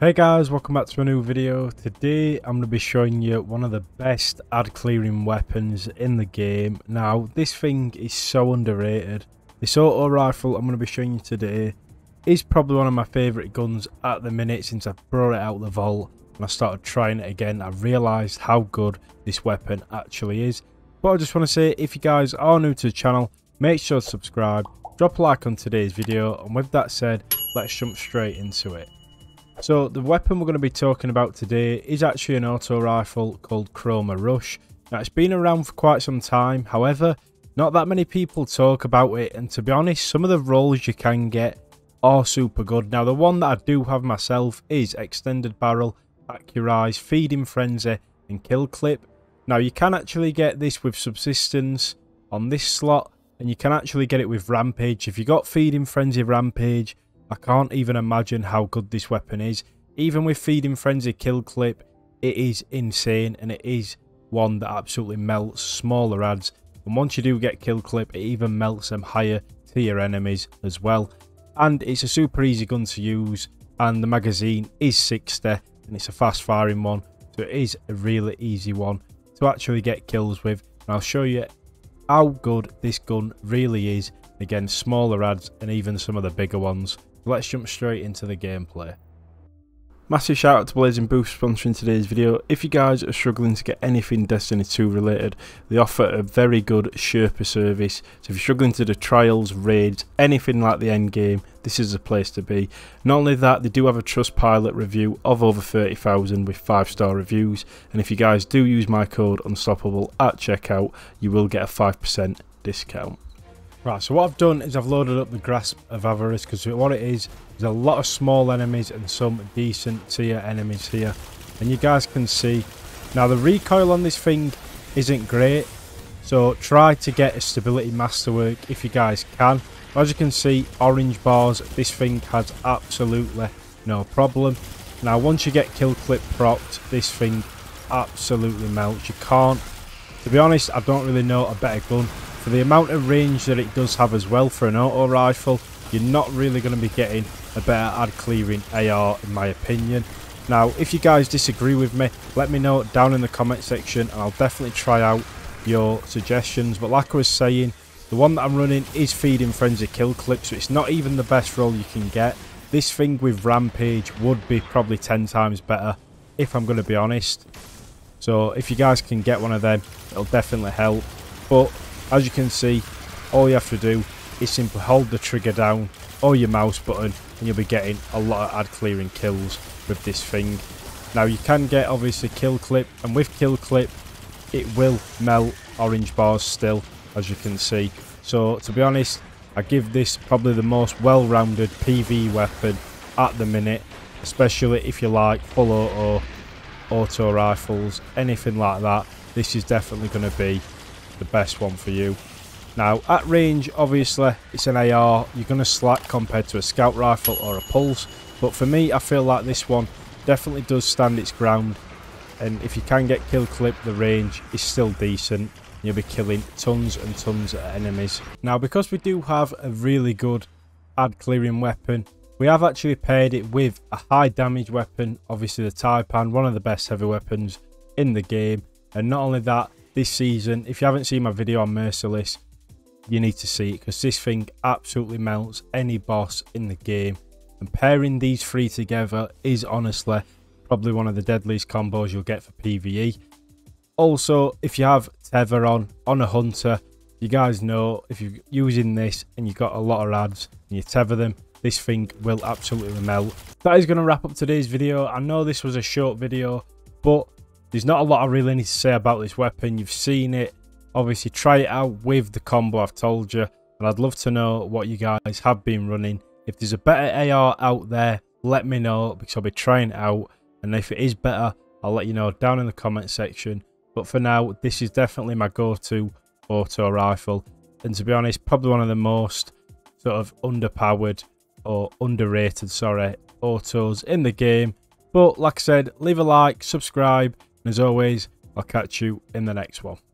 Hey guys, welcome back to a new video. Today I'm going to be showing you one of the best ad clearing weapons in the game. Now this thing is so underrated. This auto rifle I'm going to be showing you today is probably one of my favourite guns at the minute since I brought it out of the vault and I started trying it again. I realised how good this weapon actually is. But I just want to say, if you guys are new to the channel, make sure to subscribe, drop a like on today's video, and with that said, let's jump straight into it. So the weapon we're going to be talking about today is actually an auto rifle called Chroma Rush. Now it's been around for quite some time, however not that many people talk about it, and to be honest some of the rolls you can get are super good. Now the one that I do have myself is Extended Barrel, Accurize, Feeding Frenzy and Kill Clip. Now you can actually get this with Subsistence on this slot and you can actually get it with Rampage. If you got Feeding Frenzy Rampage, I can't even imagine how good this weapon is. Even with Feeding Frenzy Kill Clip, it is insane and it is one that absolutely melts smaller ads. And once you do get Kill Clip, it even melts them higher tier enemies as well. And it's a super easy gun to use and the magazine is 60 and it's a fast firing one. So it is a really easy one to actually get kills with. And I'll show you how good this gun really is against smaller ads and even some of the bigger ones. Let's jump straight into the gameplay. Massive shout out to Blazing Boost for sponsoring today's video. If you guys are struggling to get anything Destiny 2 related, they offer a very good Sherpa service. So if you're struggling to do trials, raids, anything like the end game, this is the place to be. Not only that, they do have a Trustpilot review of over 30,000 with 5-star reviews. And if you guys do use my code Unstoppable at checkout, you will get a 5% discount. Right, so what I've done is I've loaded up the Grasp of Avarice because what it is there's a lot of small enemies and some decent tier enemies here. And you guys can see, now the recoil on this thing isn't great. So try to get a stability masterwork if you guys can. As you can see, orange bars, this thing has absolutely no problem. Now once you get Kill Clip propped, this thing absolutely melts. You can't, to be honest, I don't really know a better gun. For the amount of range that it does have as well for an auto rifle, you're not really going to be getting a better ad clearing AR in my opinion. Now if you guys disagree with me, let me know down in the comment section and I'll definitely try out your suggestions. But like I was saying, the one that I'm running is Feeding Frenzy Kill Clip, so it's not even the best roll you can get. This thing with Rampage would be probably 10 times better if I'm going to be honest. So if you guys can get one of them, it'll definitely help. But as you can see, all you have to do is simply hold the trigger down or your mouse button and you'll be getting a lot of ad clearing kills with this thing. Now you can get obviously Kill Clip, and with Kill Clip it will melt orange bars still, as you can see. So to be honest, I give this probably the most well-rounded PvE weapon at the minute, especially if you like full auto rifles, anything like that. This is definitely going to be the best one for you. Now at range, obviously it's an AR, you're going to slack compared to a scout rifle or a pulse, but for me I feel like this one definitely does stand its ground, and if you can get Kill Clip, the range is still decent. You'll be killing tons and tons of enemies. Now because we do have a really good ad clearing weapon, we have actually paired it with a high damage weapon, obviously the Taipan, one of the best heavy weapons in the game. And not only that, this season, if you haven't seen my video on Merciless, you need to see it because this thing absolutely melts any boss in the game. And pairing these three together is honestly probably one of the deadliest combos you'll get for PvE. Also, if you have Tether on a hunter, you guys know if you're using this and you've got a lot of ads and you tether them, this thing will absolutely melt. That is going to wrap up today's video. I know this was a short video, but there's not a lot I really need to say about this weapon. You've seen it. Obviously, try it out with the combo I've told you. And I'd love to know what you guys have been running. If there's a better AR out there, let me know because I'll be trying it out. And if it is better, I'll let you know down in the comment section. But for now, this is definitely my go-to auto rifle. And to be honest, probably one of the most sort of underpowered or underrated, sorry, autos in the game. But like I said, leave a like, subscribe. And as always, I'll catch you in the next one.